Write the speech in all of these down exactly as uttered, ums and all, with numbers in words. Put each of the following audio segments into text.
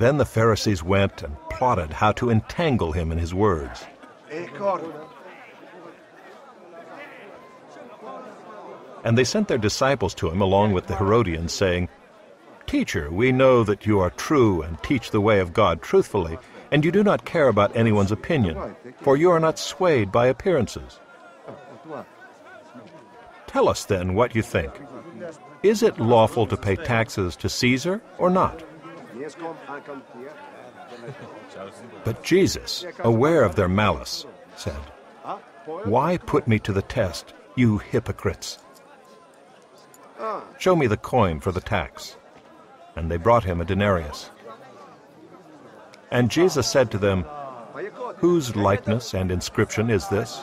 Then the Pharisees went and plotted how to entangle him in his words. And they sent their disciples to him along with the Herodians, saying, "Teacher, we know that you are true and teach the way of God truthfully, and you do not care about anyone's opinion, for you are not swayed by appearances. Tell us then what you think. Is it lawful to pay taxes to Caesar or not?" But Jesus, aware of their malice, said, "Why put me to the test, you hypocrites? Show me the coin for the tax." And they brought him a denarius. And Jesus said to them, "Whose likeness and inscription is this?"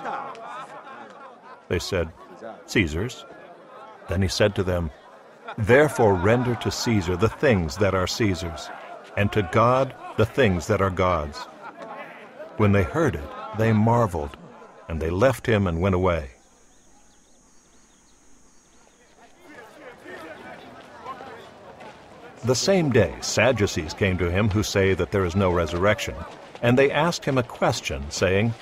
They said, "Caesar's." Then he said to them, "Therefore render to Caesar the things that are Caesar's, and to God the things that are God's." When they heard it, they marveled, and they left him and went away. The same day, Sadducees came to him who say that there is no resurrection, and they asked him a question, saying,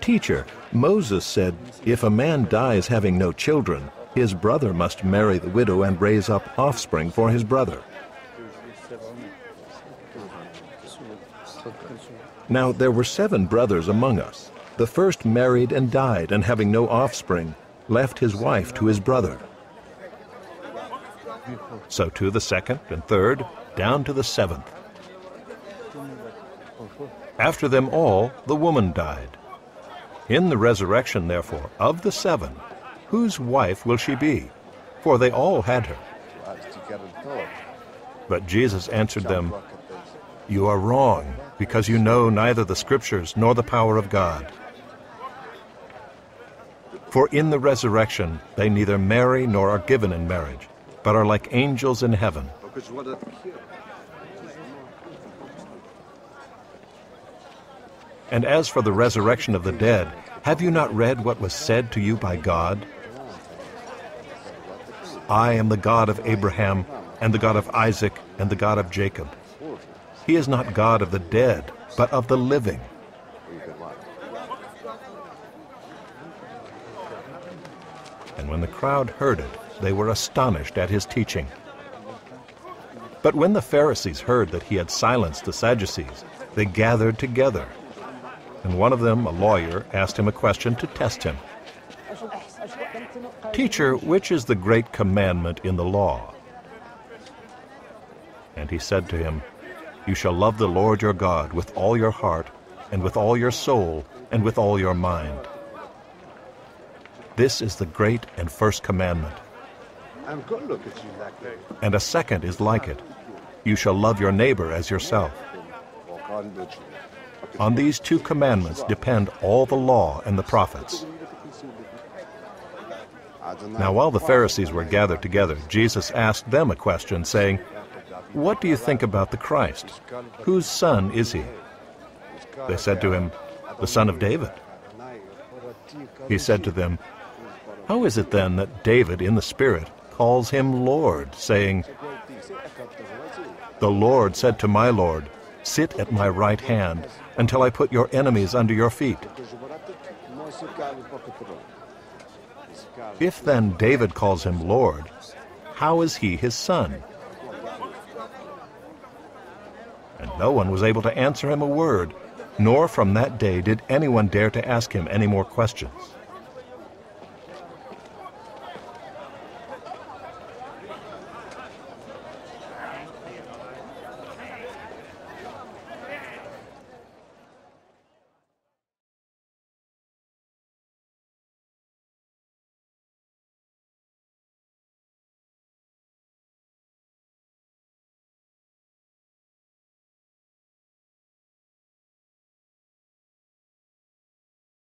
"Teacher, Moses said, 'If a man dies having no children, his brother must marry the widow and raise up offspring for his brother.' Now there were seven brothers among us. The first married and died, and having no offspring, left his wife to his brother. So to the second and third, down to the seventh. After them all, the woman died. In the resurrection, therefore, of the seven, whose wife will she be? For they all had her." But Jesus answered them, "You are wrong, because you know neither the Scriptures nor the power of God. For in the resurrection they neither marry nor are given in marriage, but are like angels in heaven." And as for the resurrection of the dead, have you not read what was said to you by God? 'I am the God of Abraham, and the God of Isaac, and the God of Jacob.' He is not God of the dead, but of the living." And when the crowd heard it, they were astonished at his teaching. But when the Pharisees heard that he had silenced the Sadducees, they gathered together. And one of them, a lawyer, asked him a question to test him. "Teacher, which is the great commandment in the law?" And he said to him, "You shall love the Lord your God with all your heart, and with all your soul, and with all your mind. This is the great and first commandment. And a second is like it. You shall love your neighbor as yourself. On these two commandments depend all the law and the prophets." Now while the Pharisees were gathered together, Jesus asked them a question, saying, "What do you think about the Christ? Whose son is he?" They said to him, "The son of David." He said to them, "How is it then that David in the Spirit calls him Lord, saying, 'The Lord said to my Lord, sit at my right hand until I put your enemies under your feet'? If then David calls him Lord, how is he his son?" And no one was able to answer him a word, nor from that day did anyone dare to ask him any more questions.